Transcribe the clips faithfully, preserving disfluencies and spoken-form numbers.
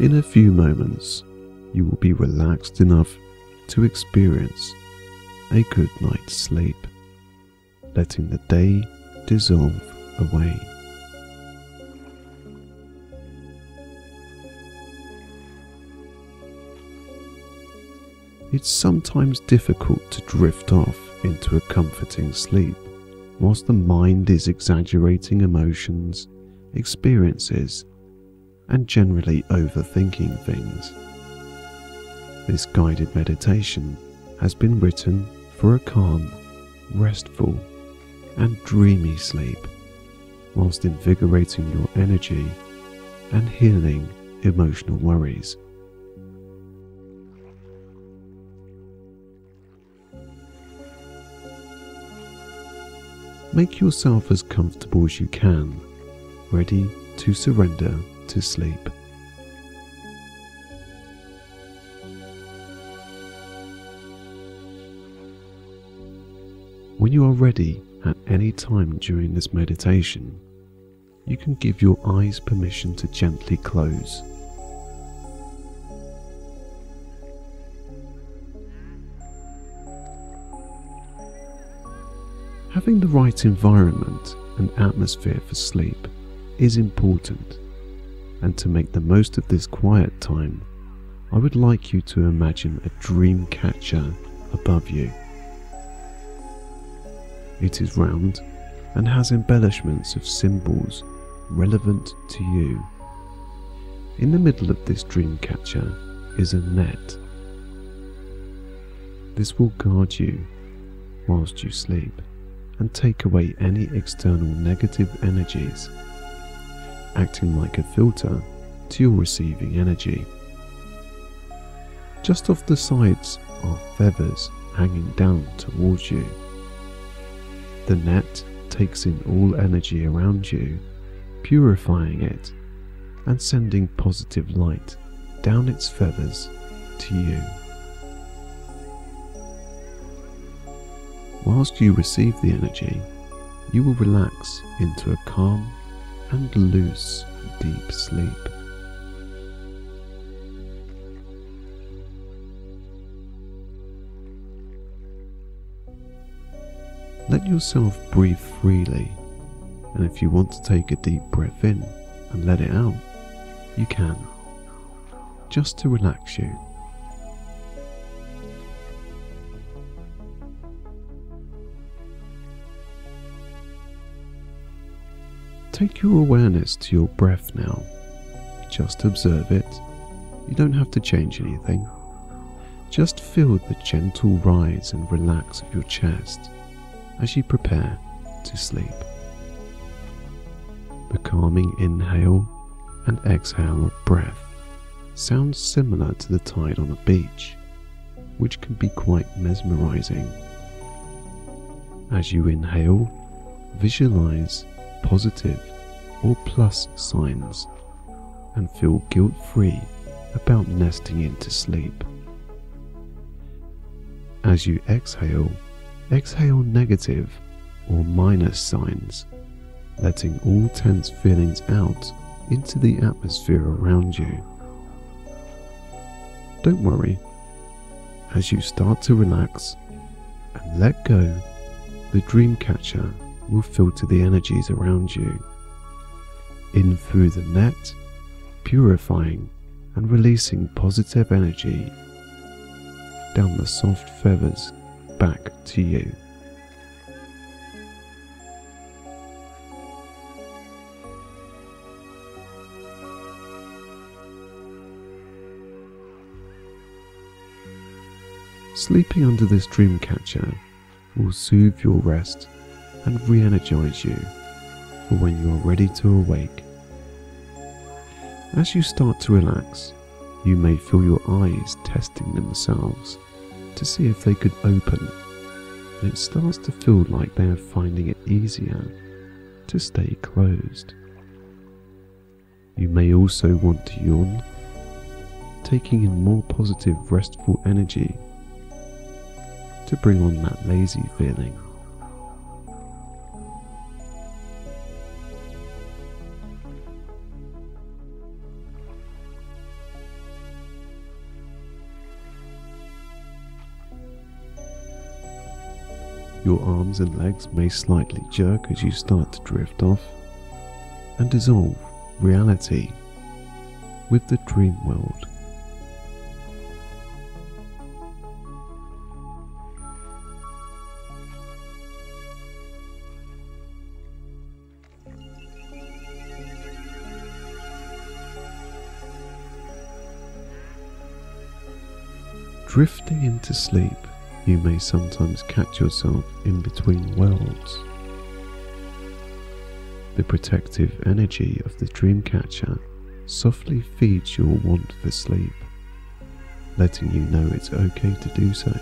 In a few moments, you will be relaxed enough to experience a good night's sleep, letting the day dissolve away. It's sometimes difficult to drift off into a comforting sleep, whilst the mind is exaggerating emotions, experiences, and generally overthinking things. This guided meditation has been written for a calm, restful, and dreamy sleep, whilst invigorating your energy and healing emotional worries. Make yourself as comfortable as you can, ready to surrender to sleep. When you are ready at any time during this meditation, you can give your eyes permission to gently close. Having the right environment and atmosphere for sleep is important, and to make the most of this quiet time, I would like you to imagine a dream catcher above you. It is round and has embellishments of symbols relevant to you. In the middle of this dream catcher is a net. This will guard you whilst you sleep and take away any external negative energies, acting like a filter to your receiving energy. Just off the sides are feathers hanging down towards you. The net takes in all energy around you, purifying it and sending positive light down its feathers to you. Whilst you receive the energy, you will relax into a calm and loose, deep sleep. Let yourself breathe freely, and if you want to take a deep breath in and let it out, you can, just to relax you. Take your awareness to your breath now. Just observe it. You don't have to change anything. Just feel the gentle rise and relax of your chest as you prepare to sleep. The calming inhale and exhale of breath sounds similar to the tide on a beach, which can be quite mesmerizing. As you inhale, visualize positive or plus signs and feel guilt-free about nesting into sleep. As you exhale, exhale negative or minus signs, letting all tense feelings out into the atmosphere around you. Don't worry, as you start to relax and let go, the dream catcher will filter the energies around you, in through the net, purifying and releasing positive energy down the soft feathers back to you. Sleeping under this dream catcher will soothe your rest and re-energize you for when you are ready to awake. As you start to relax, you may feel your eyes testing themselves to see if they could open, and it starts to feel like they are finding it easier to stay closed. You may also want to yawn, taking in more positive, restful energy to bring on that lazy feeling. Your arms and legs may slightly jerk as you start to drift off and dissolve reality with the dream world. Drifting into sleep, you may sometimes catch yourself in between worlds. The protective energy of the dreamcatcher softly feeds your want for sleep, letting you know it's okay to do so.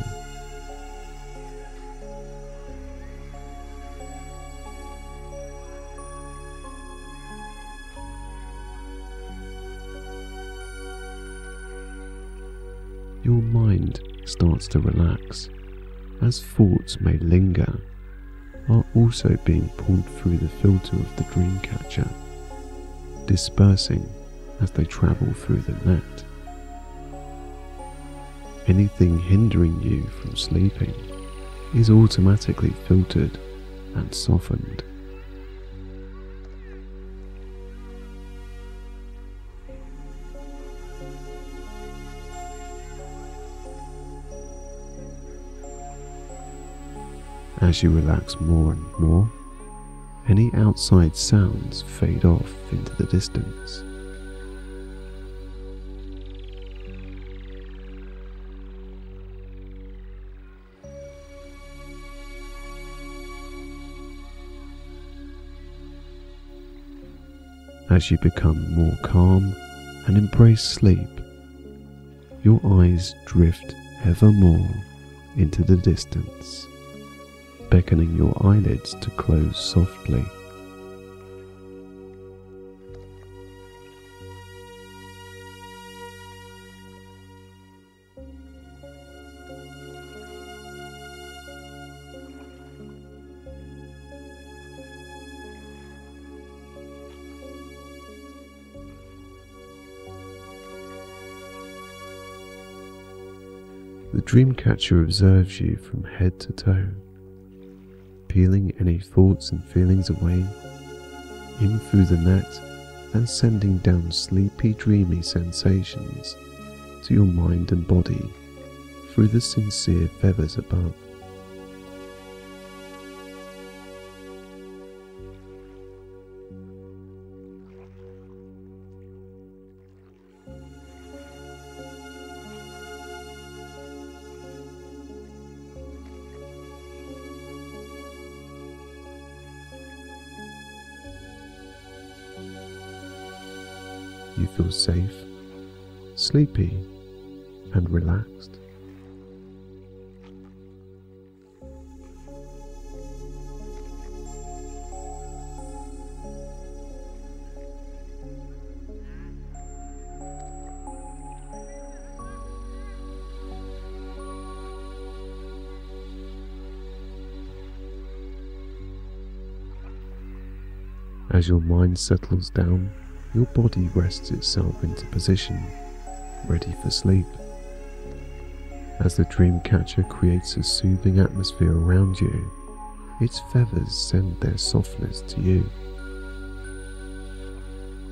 Your mind starts to relax, as thoughts may linger, are also being pulled through the filter of the dreamcatcher, dispersing as they travel through the net. Anything hindering you from sleeping is automatically filtered and softened. As you relax more and more, any outside sounds fade off into the distance. As you become more calm and embrace sleep, your eyes drift ever more into the distance, beckoning your eyelids to close softly. The dreamcatcher observes you from head to toe, peeling any thoughts and feelings away, in through the net and sending down sleepy, dreamy sensations to your mind and body through the sincere feathers above. You feel safe, sleepy, and relaxed. As your mind settles down, your body rests itself into position, ready for sleep. As the dreamcatcher creates a soothing atmosphere around you, its feathers send their softness to you.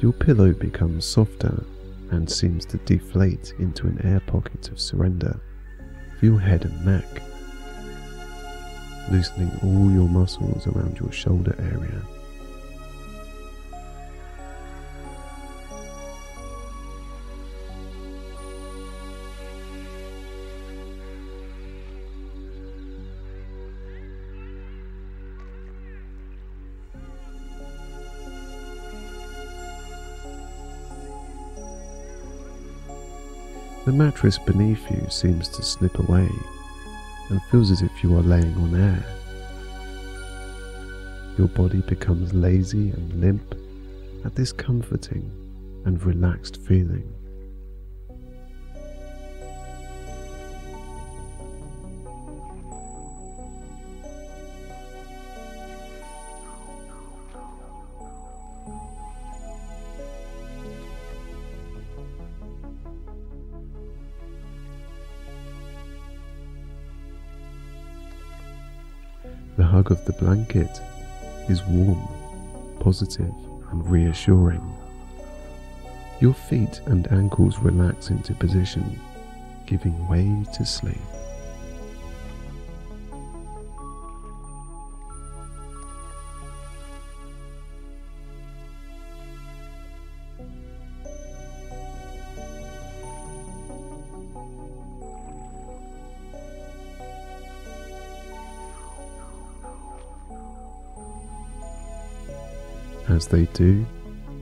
Your pillow becomes softer and seems to deflate into an air pocket of surrender for your head and neck, loosening all your muscles around your shoulder area. The mattress beneath you seems to slip away and feels as if you are laying on air. Your body becomes lazy and limp at this comforting and relaxed feeling. hug of the blanket is warm, positive, and reassuring. Your feet and ankles relax into position, giving way to sleep. As they do,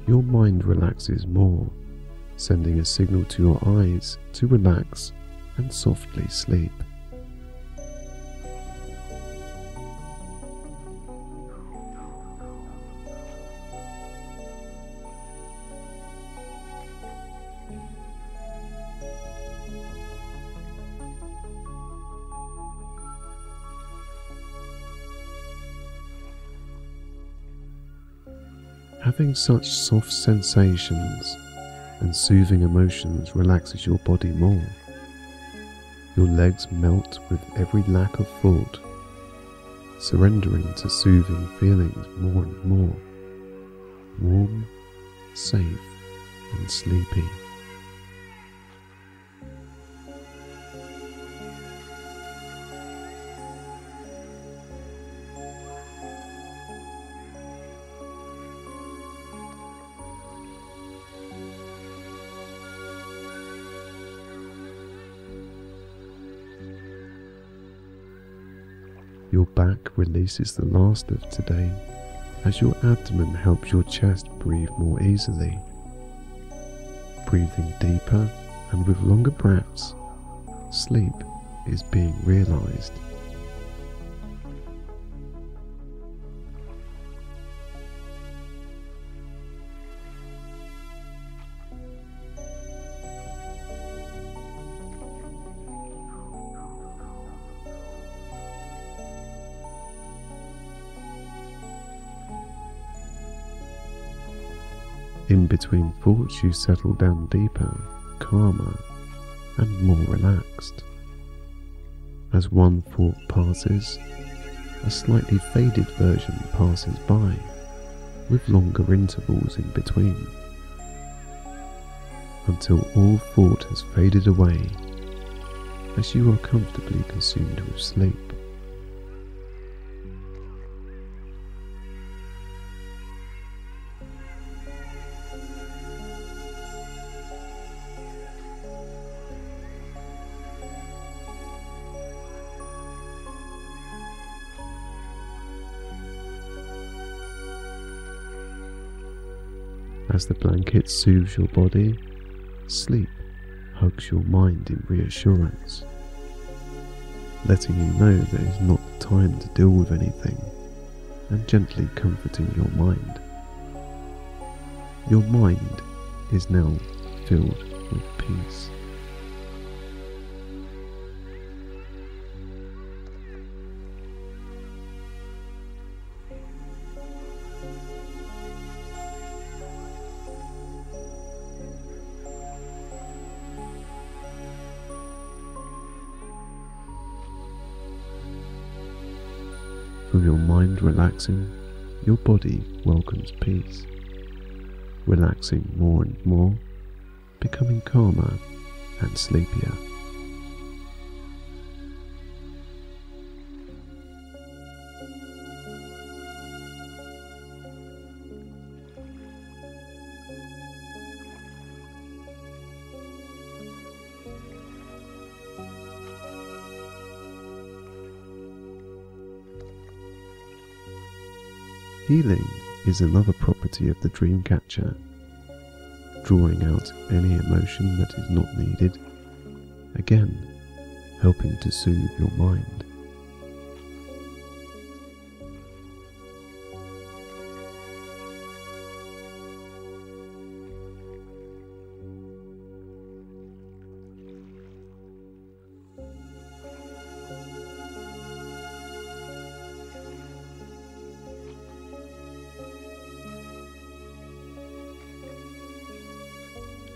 your mind relaxes more, sending a signal to your eyes to relax and softly sleep. Having such soft sensations and soothing emotions relaxes your body more. Your legs melt with every lack of thought, surrendering to soothing feelings more and more, warm, safe, and sleepy. Your back releases the last of today as your abdomen helps your chest breathe more easily. Breathing deeper and with longer breaths, sleep is being realized. In between thoughts, you settle down deeper, calmer, and more relaxed. As one thought passes, a slightly faded version passes by, with longer intervals in between. Until all thought has faded away, as you are comfortably consumed with sleep. As the blanket soothes your body, sleep hugs your mind in reassurance, letting you know that it's not the time to deal with anything and gently comforting your mind. Your mind is now filled with peace. With your mind relaxing, your body welcomes peace, relaxing more and more, becoming calmer and sleepier. Healing is another property of the dream catcher, drawing out any emotion that is not needed, again helping to soothe your mind.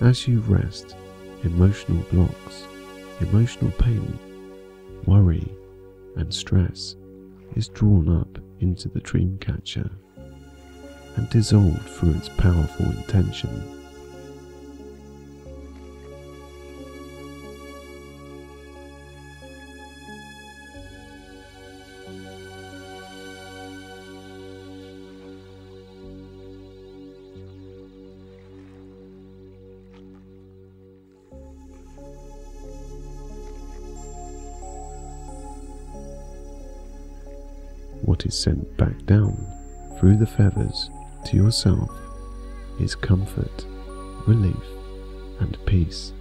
As you rest, emotional blocks, emotional pain, worry, and stress is drawn up into the dream catcher and dissolved through its powerful intention. What is sent back down through the feathers to yourself is comfort, relief, and peace.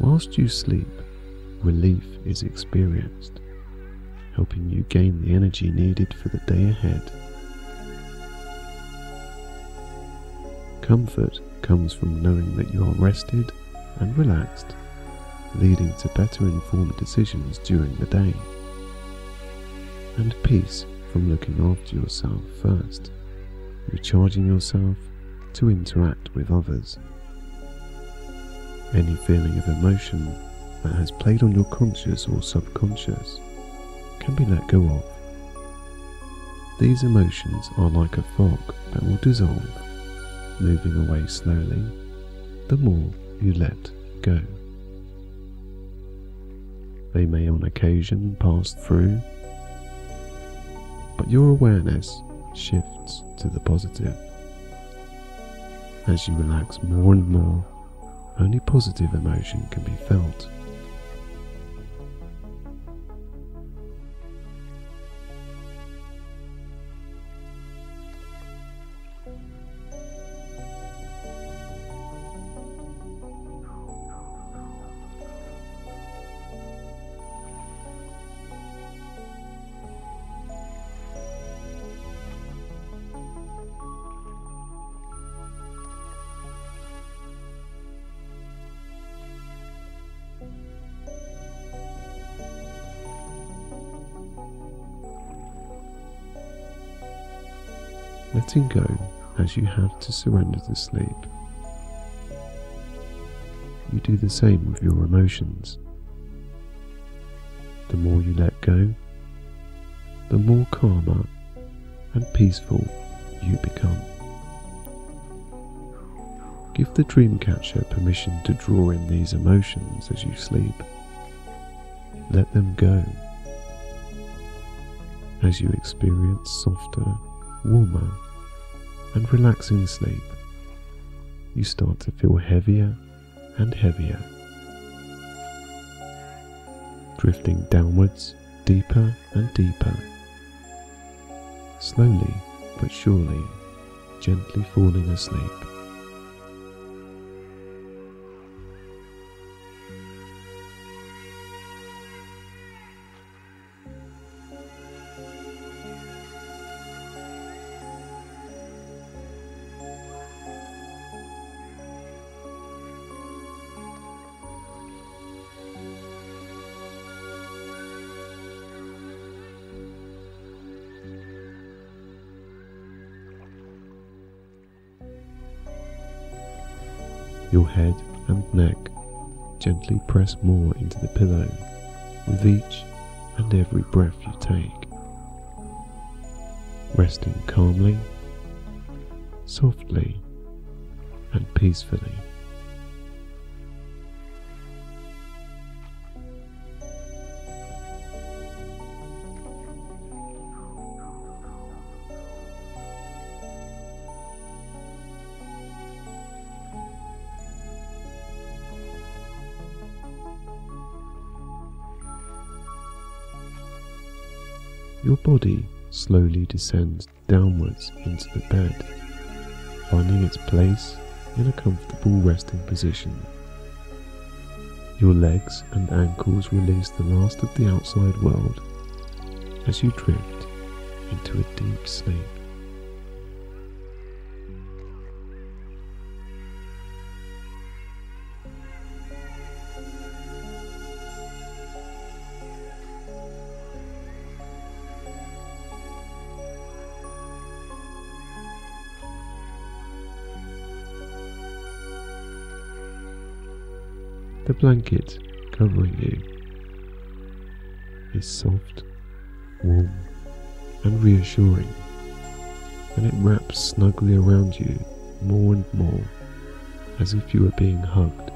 Whilst you sleep, relief is experienced, helping you gain the energy needed for the day ahead. Comfort comes from knowing that you are rested and relaxed, leading to better informed decisions during the day, and peace from looking after yourself first, recharging yourself to interact with others. Any feeling of emotion that has played on your conscious or subconscious can be let go of. These emotions are like a fog that will dissolve, moving away slowly the more you let go. They may on occasion pass through, but your awareness shifts to the positive. As you relax more and more, only positive emotion can be felt. Letting go as you have to surrender to sleep. You do the same with your emotions. The more you let go, the more calmer and peaceful you become. Give the dream catcher permission to draw in these emotions as you sleep. Let them go. As you experience softer, warmer and relaxing sleep, you start to feel heavier and heavier, drifting downwards deeper and deeper, slowly but surely, gently falling asleep. Your head and neck gently press more into the pillow with each and every breath you take, resting calmly, softly, and peacefully. Your body slowly descends downwards into the bed, finding its place in a comfortable resting position. Your legs and ankles release the last of the outside world as you drift into a deep sleep. The blanket covering you is soft, warm and reassuring, and it wraps snugly around you more and more, as if you were being hugged.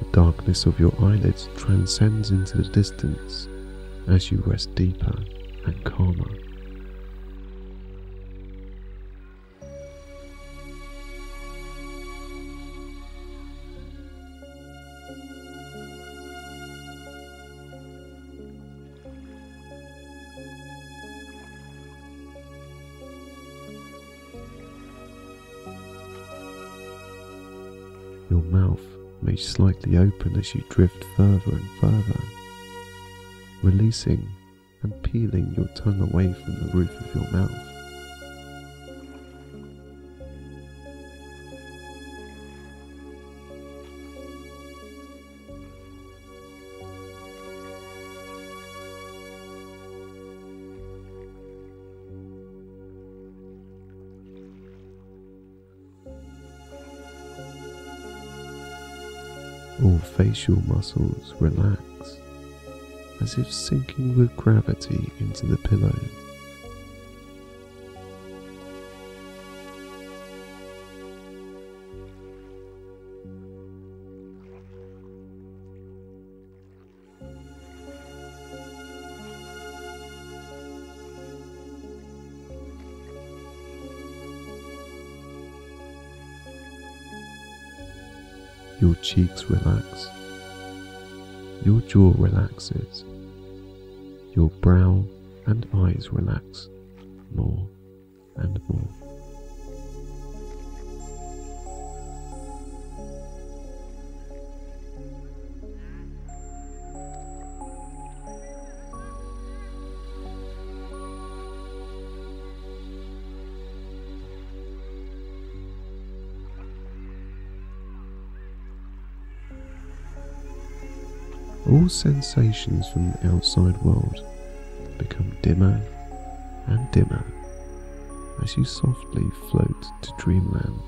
The darkness of your eyelids transcends into the distance as you rest deeper and calmer. Your mouth may slightly open as you drift further and further, releasing and peeling your tongue away from the roof of your mouth. All facial muscles relax, as if sinking with gravity into the pillow. Your cheeks relax, your jaw relaxes, your brow and eyes relax more and more. All sensations from the outside world become dimmer and dimmer as you softly float to dreamland.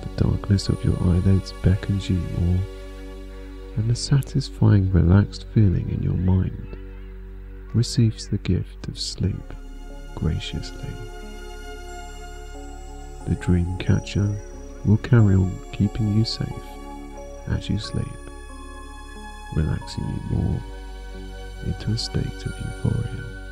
The darkness of your eyelids beckons you more, and the satisfying, relaxed feeling in your mind receives the gift of sleep graciously. The dream catcher will carry on keeping you safe as you sleep, relaxing you more into a state of euphoria.